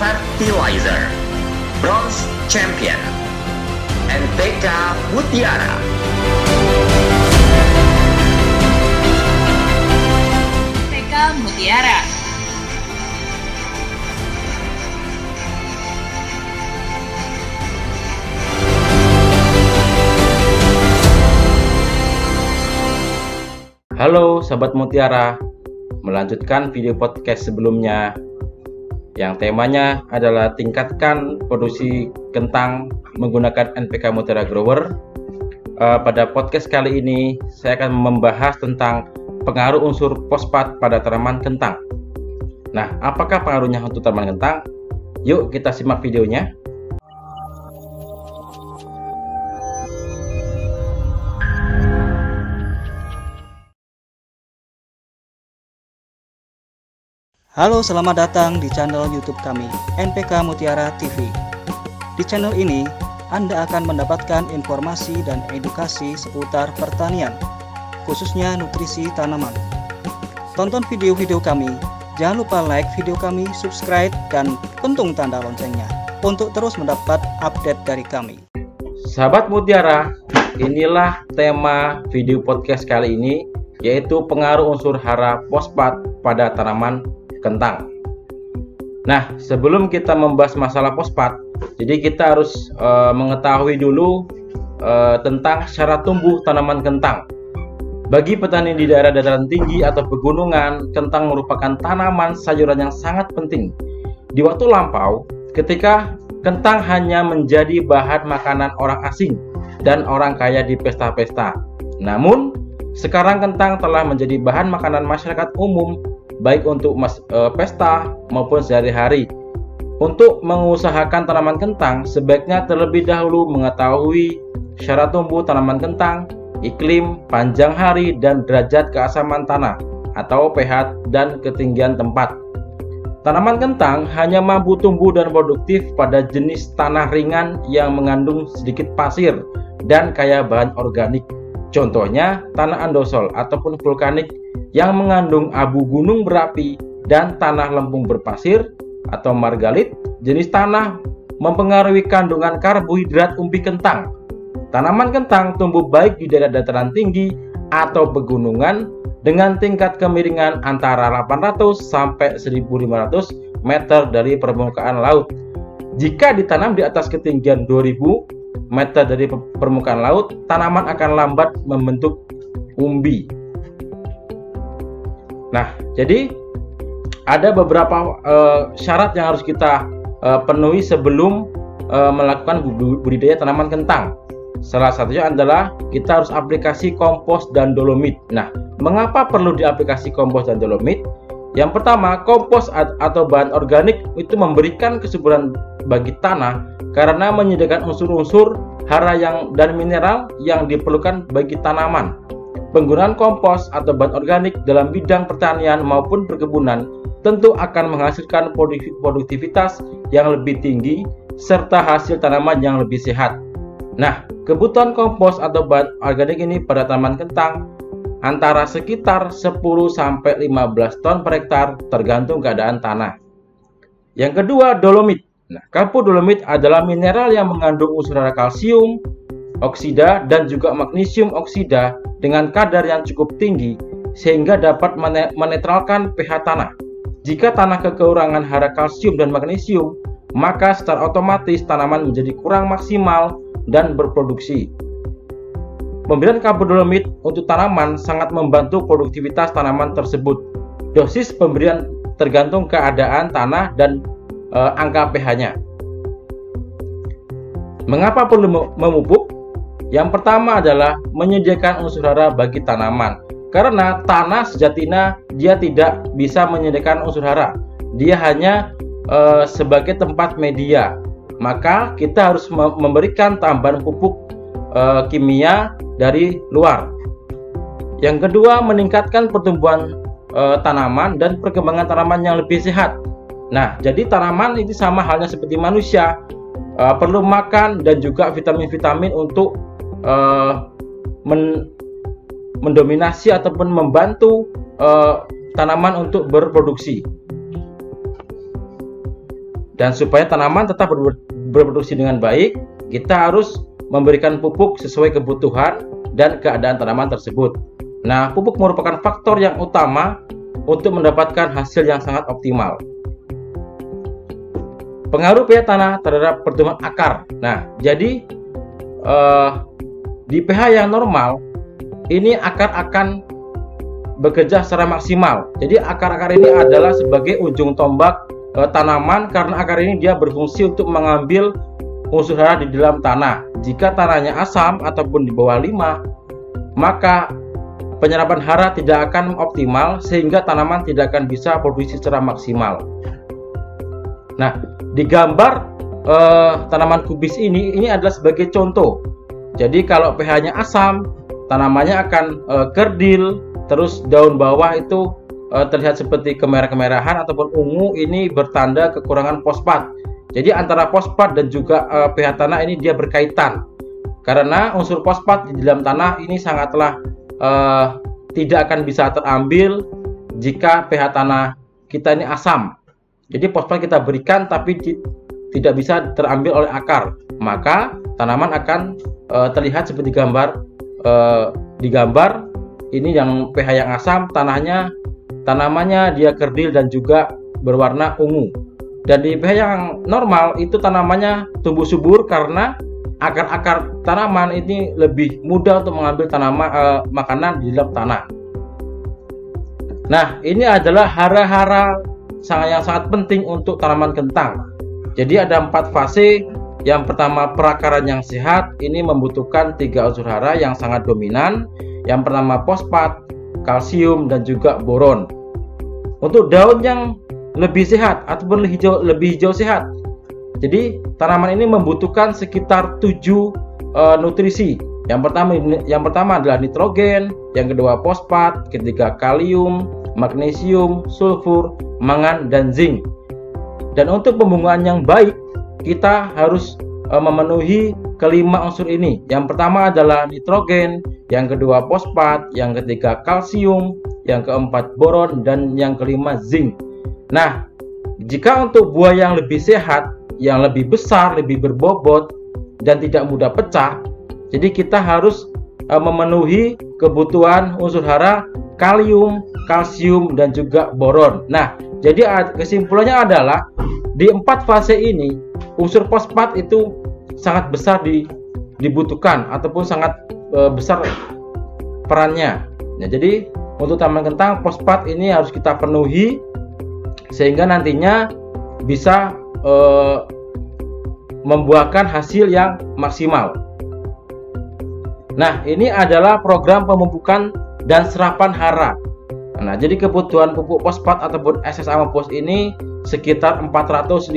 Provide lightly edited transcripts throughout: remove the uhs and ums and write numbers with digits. Fertilizer, Bronze Champion, NPK Mutiara. NPK Mutiara. Halo Sobat Mutiara, melanjutkan video podcast sebelumnya yang temanya adalah tingkatkan produksi kentang menggunakan NPK Mutiara Grower. Pada podcast kali ini saya akan membahas tentang pengaruh unsur fosfat pada tanaman kentang. Nah, apakah pengaruhnya untuk tanaman kentang? Yuk kita simak videonya. Halo, selamat datang di channel YouTube kami, NPK Mutiara TV. Di channel ini, Anda akan mendapatkan informasi dan edukasi seputar pertanian, khususnya nutrisi tanaman. Tonton video-video kami, jangan lupa like video kami, subscribe, dan pentung tanda loncengnya untuk terus mendapat update dari kami. Sahabat Mutiara, inilah tema video podcast kali ini, yaitu pengaruh unsur hara fosfat pada tanaman kentang. Nah, sebelum kita membahas masalah fosfat, jadi kita harus mengetahui dulu tentang syarat tumbuh tanaman kentang. Bagi petani di daerah dataran tinggi atau pegunungan, kentang merupakan tanaman sayuran yang sangat penting. Di waktu lampau, ketika kentang hanya menjadi bahan makanan orang asing dan orang kaya di pesta-pesta. Namun, sekarang kentang telah menjadi bahan makanan masyarakat umum, baik untuk pesta maupun sehari-hari. Untuk mengusahakan tanaman kentang, sebaiknya terlebih dahulu mengetahui syarat tumbuh tanaman kentang, iklim, panjang hari, dan derajat keasaman tanah atau pH dan ketinggian tempat. Tanaman kentang hanya mampu tumbuh dan produktif pada jenis tanah ringan yang mengandung sedikit pasir dan kaya bahan organik. Contohnya, tanah andosol ataupun vulkanik yang mengandung abu gunung berapi dan tanah lempung berpasir atau margalit. Jenis tanah mempengaruhi kandungan karbohidrat umbi kentang. Tanaman kentang tumbuh baik di daerah dataran tinggi atau pegunungan dengan tingkat kemiringan antara 800 sampai 1500 meter dari permukaan laut. Jika ditanam di atas ketinggian 2000 meter dari permukaan laut, tanaman akan lambat membentuk umbi. Nah, jadi ada beberapa syarat yang harus kita penuhi sebelum melakukan budidaya tanaman kentang. Salah satunya adalah kita harus aplikasi kompos dan dolomit. Nah, mengapa perlu diaplikasi kompos dan dolomit? Yang pertama, kompos atau bahan organik itu memberikan kesuburan bagi tanah karena menyediakan unsur-unsur hara dan mineral yang diperlukan bagi tanaman. Penggunaan kompos atau bahan organik dalam bidang pertanian maupun perkebunan tentu akan menghasilkan produktivitas yang lebih tinggi serta hasil tanaman yang lebih sehat. Nah, kebutuhan kompos atau bahan organik ini pada tanaman kentang antara sekitar 10-15 ton per hektar tergantung keadaan tanah. Yang kedua, dolomit. Nah, kapur dolomit adalah mineral yang mengandung unsur kalsium oksida dan juga magnesium oksida dengan kadar yang cukup tinggi sehingga dapat menetralkan pH tanah. Jika tanah kekurangan hara kalsium dan magnesium, maka secara otomatis tanaman menjadi kurang maksimal dan berproduksi. Pemberian kapur dolomit untuk tanaman sangat membantu produktivitas tanaman tersebut. Dosis pemberian tergantung keadaan tanah dan angka pH-nya. Mengapa perlu memupuk? Yang pertama adalah menyediakan unsur hara bagi tanaman. Karena tanah sejatinya dia tidak bisa menyediakan unsur hara. Dia hanya sebagai tempat media. Maka kita harus memberikan tambahan pupuk kimia dari luar. Yang kedua, meningkatkan pertumbuhan tanaman dan perkembangan tanaman yang lebih sehat. Nah, jadi tanaman ini sama halnya seperti manusia, perlu makan dan juga vitamin-vitamin untuk mendominasi ataupun membantu tanaman untuk berproduksi. Dan supaya tanaman tetap berproduksi dengan baik, kita harus memberikan pupuk sesuai kebutuhan dan keadaan tanaman tersebut. Nah, pupuk merupakan faktor yang utama untuk mendapatkan hasil yang sangat optimal. Pengaruh pH tanah terhadap pertumbuhan akar. Nah, jadi di pH yang normal, ini akar akan bekerja secara maksimal. Jadi akar-akar ini adalah sebagai ujung tombak tanaman, karena akar ini dia berfungsi untuk mengambil unsur hara di dalam tanah. Jika tanahnya asam ataupun di bawah 5, maka penyerapan hara tidak akan optimal, sehingga tanaman tidak akan bisa produksi secara maksimal. Nah, di gambar tanaman kubis ini adalah sebagai contoh. Jadi kalau pH-nya asam, tanamannya akan kerdil, terus daun bawah itu terlihat seperti kemerah-kemerahan ataupun ungu, ini bertanda kekurangan fosfat. Jadi antara fosfat dan juga pH tanah ini dia berkaitan. Karena unsur fosfat di dalam tanah ini sangatlah tidak akan bisa terambil jika pH tanah kita ini asam. Jadi fosfat kita berikan tapi tidak bisa terambil oleh akar, maka tanaman akan terlihat seperti gambar di gambar ini, yang pH yang asam, tanamannya dia kerdil dan juga berwarna ungu. Dan di pH yang normal itu tanamannya tumbuh subur karena akar-akar tanaman ini lebih mudah untuk mengambil tanaman makanan di dalam tanah. Nah, ini adalah hara-hara yang sangat penting untuk tanaman kentang. Jadi ada 4 fase. Yang pertama, perakaran yang sehat. Ini membutuhkan 3 unsur hara yang sangat dominan. Yang pertama fosfat, kalsium, dan juga boron. Untuk daun yang lebih sehat ataupun lebih hijau sehat, jadi tanaman ini membutuhkan sekitar 7 nutrisi. Yang pertama adalah nitrogen, yang kedua fosfat, ketiga kalium, magnesium, sulfur, mangan, dan zinc. Dan untuk pembungaan yang baik, kita harus memenuhi kelima unsur ini. Yang pertama adalah nitrogen, yang kedua fosfat, yang ketiga kalsium, yang keempat boron, dan yang kelima zinc. Nah, jika untuk buah yang lebih sehat, yang lebih besar, lebih berbobot, dan tidak mudah pecah, jadi kita harus memenuhi kebutuhan unsur hara kalium, kalsium, dan juga boron. Nah, jadi kesimpulannya adalah di 4 fase ini unsur fosfat itu sangat besar dibutuhkan ataupun sangat besar perannya. Nah, jadi untuk tanaman kentang fosfat ini harus kita penuhi sehingga nantinya bisa membuahkan hasil yang maksimal. Nah, ini adalah program pemupukan dan serapan hara. Nah, jadi kebutuhan pupuk fosfat ataupun SS Ammophos ini sekitar 450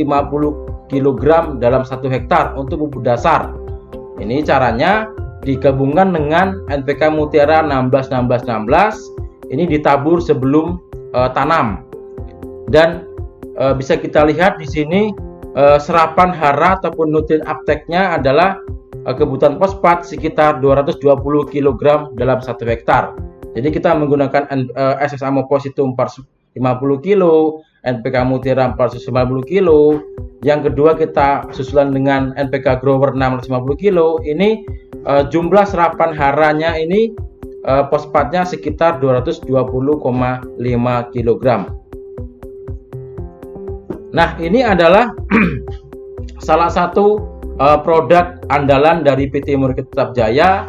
kg dalam 1 hektar untuk pupuk dasar. Ini caranya digabungkan dengan NPK Mutiara 16-16-16. Ini ditabur sebelum tanam. Dan bisa kita lihat di sini serapan hara ataupun nutrien uptake-nya adalah kebutuhan fosfat sekitar 220 kg dalam 1 hektar. Jadi kita menggunakan SS Ammophos itu 450 kilo, NPK Mutiara 490 kilo. Yang kedua kita susulan dengan NPK Grower 650 kilo. Ini jumlah serapan haranya ini fosfatnya sekitar 220,5 kg. Nah, ini adalah salah satu produk andalan dari PT Meroke Tetap Jaya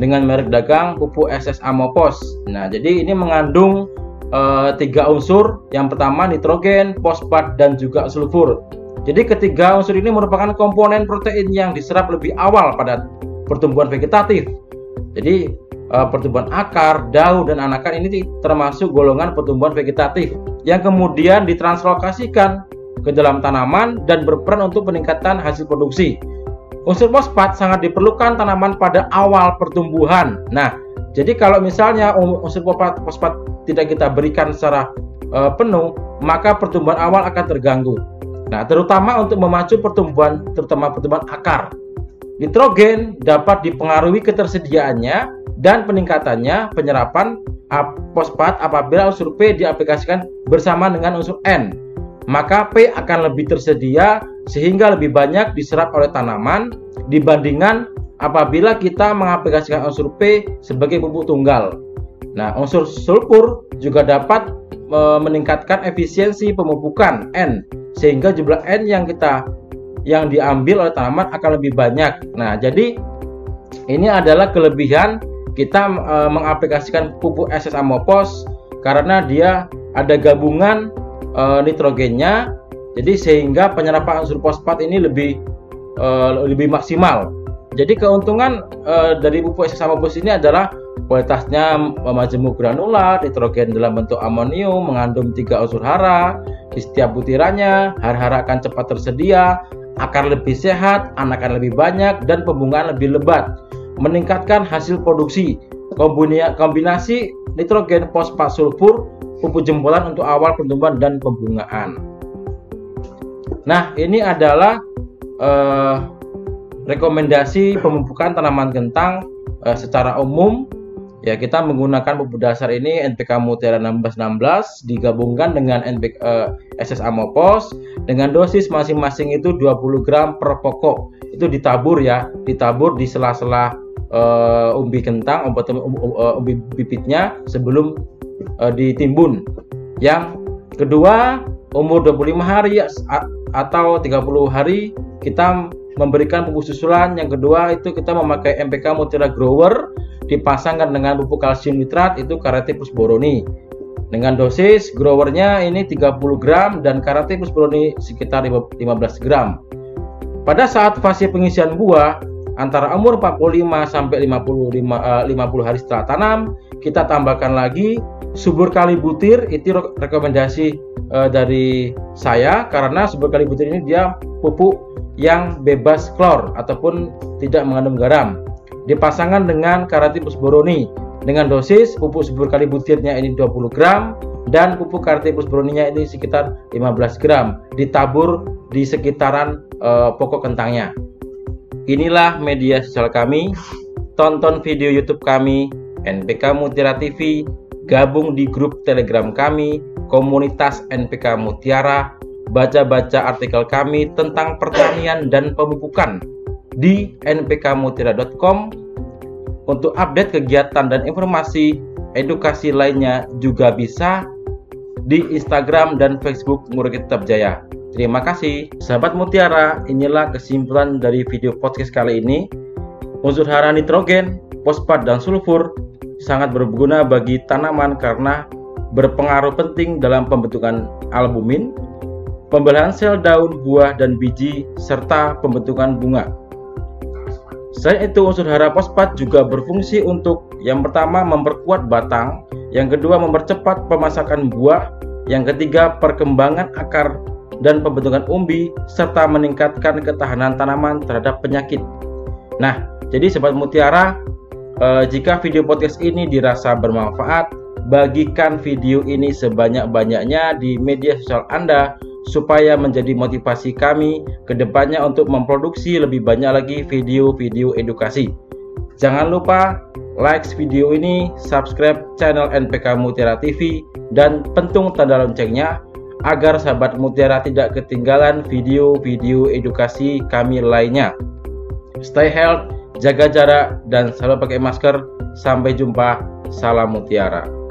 dengan merek dagang pupuk SS Ammophos. Nah, jadi ini mengandung 3 unsur. Yang pertama nitrogen, fosfat, dan juga sulfur. Jadi ketiga unsur ini merupakan komponen protein yang diserap lebih awal pada pertumbuhan vegetatif. Jadi pertumbuhan akar, daun, dan anakan ini termasuk golongan pertumbuhan vegetatif yang kemudian ditranslokasikan ke dalam tanaman dan berperan untuk peningkatan hasil produksi. Unsur fosfat sangat diperlukan tanaman pada awal pertumbuhan. Nah, jadi kalau misalnya unsur fosfat tidak kita berikan secara penuh, maka pertumbuhan awal akan terganggu. Nah, terutama untuk memacu pertumbuhan, terutama pertumbuhan akar. Nitrogen dapat dipengaruhi ketersediaannya dan peningkatannya penyerapan fosfat apabila unsur P diaplikasikan bersama dengan unsur N. maka P akan lebih tersedia sehingga lebih banyak diserap oleh tanaman dibandingkan apabila kita mengaplikasikan unsur P sebagai pupuk tunggal. Nah, unsur sulfur juga dapat meningkatkan efisiensi pemupukan N, sehingga jumlah N yang diambil oleh tanaman akan lebih banyak. Nah, jadi ini adalah kelebihan kita mengaplikasikan pupuk SS Ammophos, karena dia ada gabungan nitrogennya, jadi sehingga penyerapan unsur fosfat ini lebih maksimal. Jadi keuntungan dari pupuk SS Ammophos ini adalah kualitasnya majemuk granulat, nitrogen dalam bentuk amonium, mengandung 3 unsur hara di setiap butirannya, hara-hara akan cepat tersedia, akar lebih sehat, anakan lebih banyak, dan pembungaan lebih lebat, meningkatkan hasil produksi. Kombinasi nitrogen, fosfat, sulfur, pupuk jempolan untuk awal pertumbuhan dan pembungaan. Nah, ini adalah rekomendasi pemupukan tanaman kentang secara umum. Ya, kita menggunakan pupuk dasar ini NPK Mutiara 1616 digabungkan dengan SS Ammophos dengan dosis masing-masing itu 20 gram per pokok. Itu ditabur ya, ditabur di sela-sela umbi kentang, umbi bibitnya sebelum ditimbun. Yang kedua, umur 25 hari atau 30 hari kita memberikan pupuk susulan. Yang kedua itu kita memakai NPK Mutiara Grower dipasangkan dengan pupuk kalsium nitrat itu Karatipus Boroni dengan dosis growernya ini 30 gram dan Karatipus Boroni sekitar 15 gram. Pada saat fase pengisian buah antara umur 45 sampai 50 hari setelah tanam, kita tambahkan lagi Subur Kali Butir. Itu rekomendasi dari saya, karena Subur Kali Butir ini dia pupuk yang bebas klor ataupun tidak mengandung garam, dipasangkan dengan Karatipus Boroni dengan dosis pupuk Subur Kali Butirnya ini 20 gram dan pupuk Karatipus Boroninya ini sekitar 15 gram, ditabur di sekitaran pokok kentangnya. Inilah media sosial kami. Tonton video YouTube kami NPK Mutiara TV, gabung di grup Telegram kami komunitas NPK Mutiara, baca-baca artikel kami tentang pertanian dan pemupukan di npkmutiara.com. Untuk update kegiatan dan informasi edukasi lainnya juga bisa di Instagram dan Facebook Meroke Tetap Jaya. Terima kasih sahabat Mutiara, inilah kesimpulan dari video podcast kali ini. Unsur hara nitrogen, fosfat dan sulfur sangat berguna bagi tanaman karena berpengaruh penting dalam pembentukan albumin, pembelahan sel daun, buah, dan biji, serta pembentukan bunga. Selain itu, unsur hara fosfat juga berfungsi untuk yang pertama memperkuat batang, yang kedua mempercepat pemasakan buah, yang ketiga perkembangan akar dan pembentukan umbi, serta meningkatkan ketahanan tanaman terhadap penyakit. Nah, jadi sobat Mutiara, jika video podcast ini dirasa bermanfaat, bagikan video ini sebanyak-banyaknya di media sosial Anda, supaya menjadi motivasi kami ke depannya untuk memproduksi lebih banyak lagi video-video edukasi. Jangan lupa like video ini, subscribe channel NPK Mutiara TV, dan pentung tanda loncengnya agar sahabat Mutiara tidak ketinggalan video-video edukasi kami lainnya. Stay healthy, jaga jarak, dan selalu pakai masker. Sampai jumpa, salam Mutiara.